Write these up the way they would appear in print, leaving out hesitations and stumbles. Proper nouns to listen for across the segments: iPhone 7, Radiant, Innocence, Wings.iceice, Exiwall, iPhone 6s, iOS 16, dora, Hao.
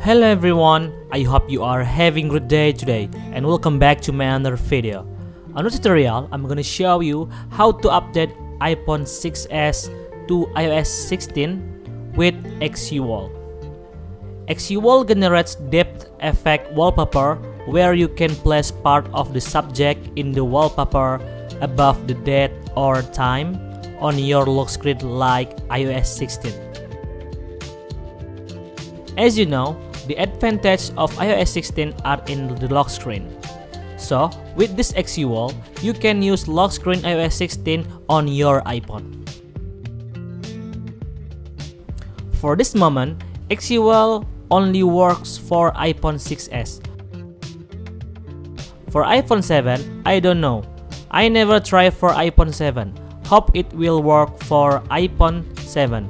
Hello everyone, I hope you are having a good day today and welcome back to my another video. On this tutorial, I'm gonna show you how to update iPhone 6s to iOS 16 with Exiwall. Exiwall generates depth effect wallpaper where you can place part of the subject in the wallpaper above the date or time on your lock screen like iOS 16. As you know, the advantage of iOS 16 are in the lock screen. So, with this Exiwall, you can use lock screen iOS 16 on your iPhone. For this moment, Exiwall only works for iPhone 6s. For iPhone 7, I don't know. I never try for iPhone 7. Hope it will work for iPhone 7.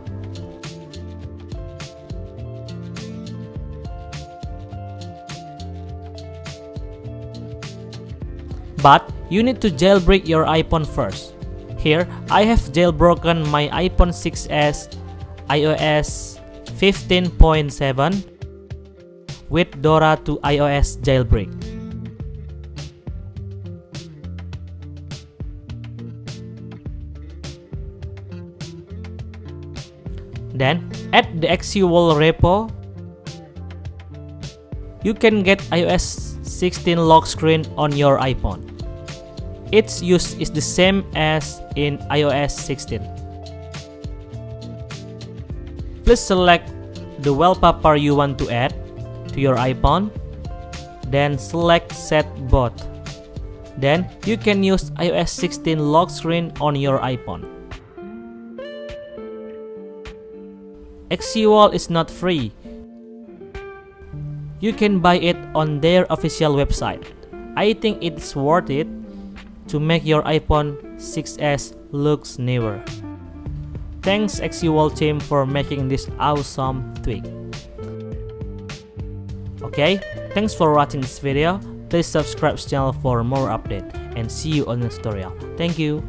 But you need to jailbreak your iPhone first. Here, I have jailbroken my iPhone 6s iOS 15.7 with Dora to iOS jailbreak. Then, at the Exiwall repo, you can get iOS 16 lock screen on your iPhone. Its use is the same as in iOS 16. Please select the wallpaper you want to add to your iPhone, then select Set Both. Then, you can use iOS 16 lock screen on your iPhone. Exiwall is not free. You can buy it on their official website. I think it's worth it to make your iPhone 6s looks newer. Thanks Exiwall team for making this awesome tweak. Okay, thanks for watching this video. Please subscribe to the channel for more update and see you on the tutorial. Thank you.